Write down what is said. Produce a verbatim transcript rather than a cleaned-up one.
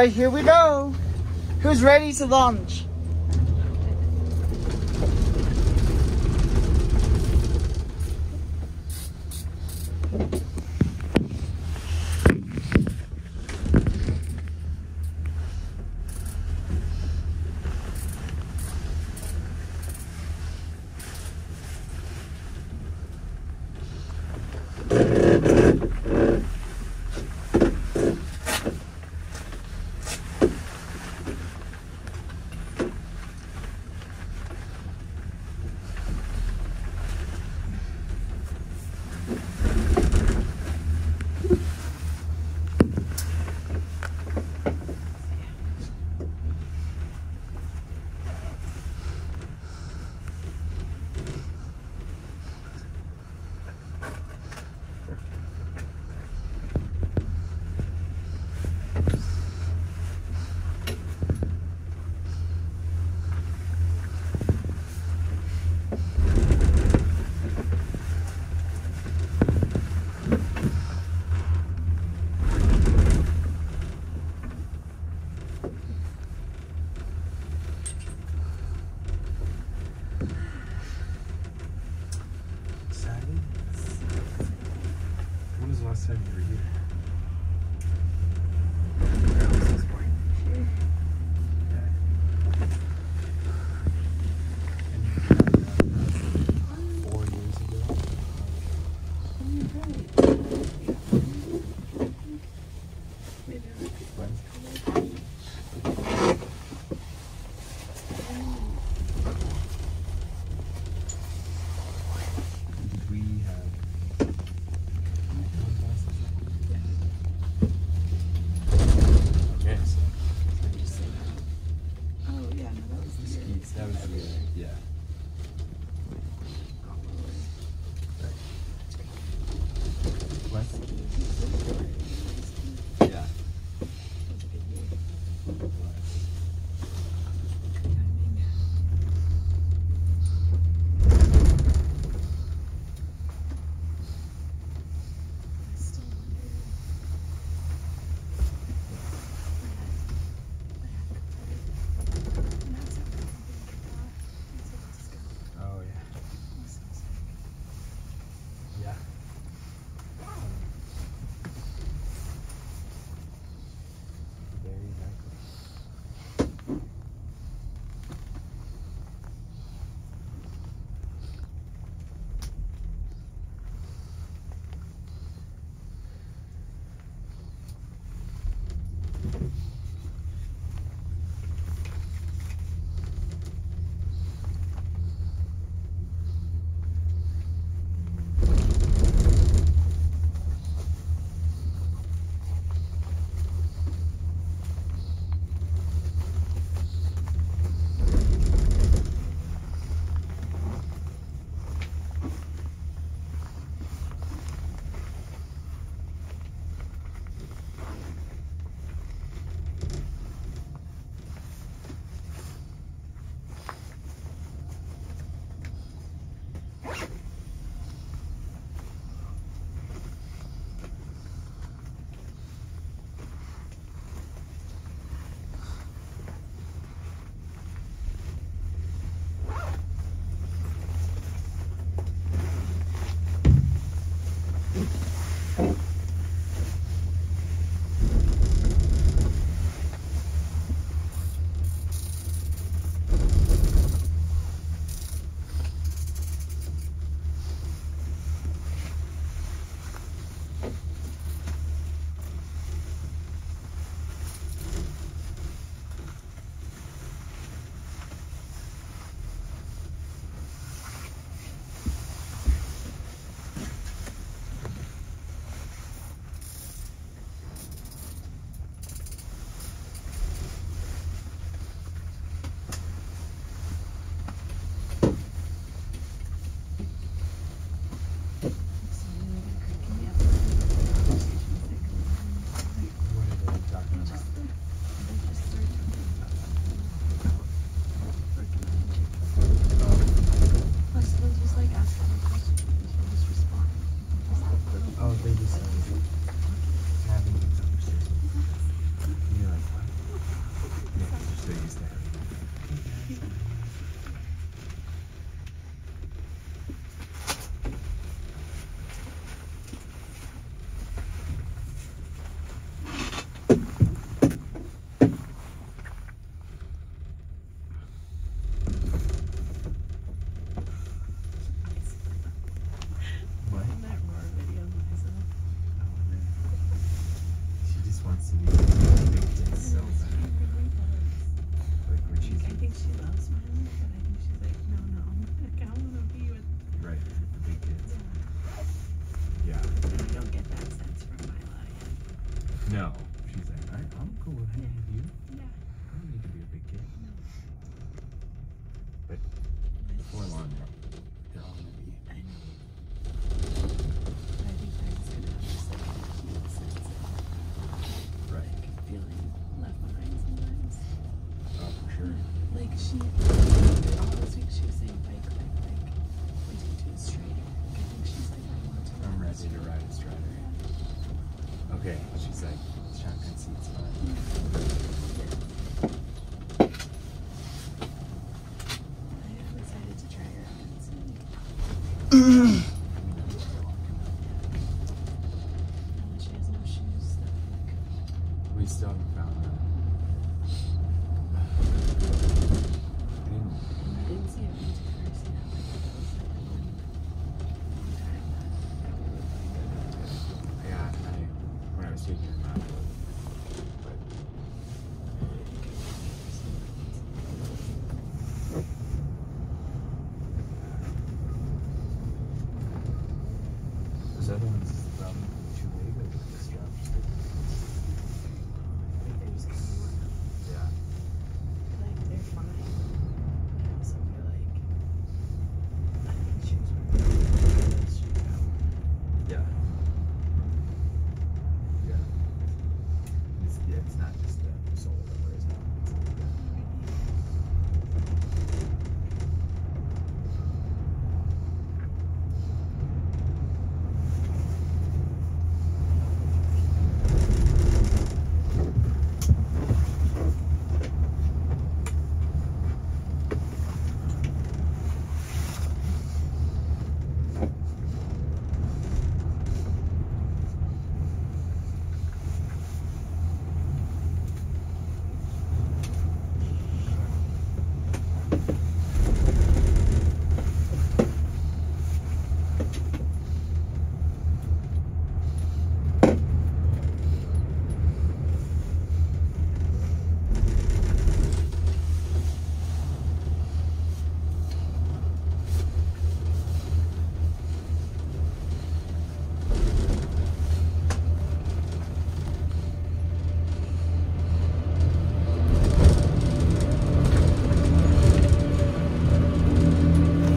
Right, here we go. Who's ready to launch? No. She's like, I, I'm cool with hanging yeah. with you. Yeah. I don't need to be a big kid. No. But before long, they're all going to be. I know. I think I'm just going to have just like a cute sense of right. like feeling left behind sometimes. Oh, for sure. Like she, all this week she was saying bike, bike, bike. We take to a strider. I think she's like, I want to ride. I'm ready to ride a strider. Okay, she's like, shotgun seat's fine. I have decided to try her out. I mean, she has no shoes that we still haven't found her. I didn't, I didn't see her. That one's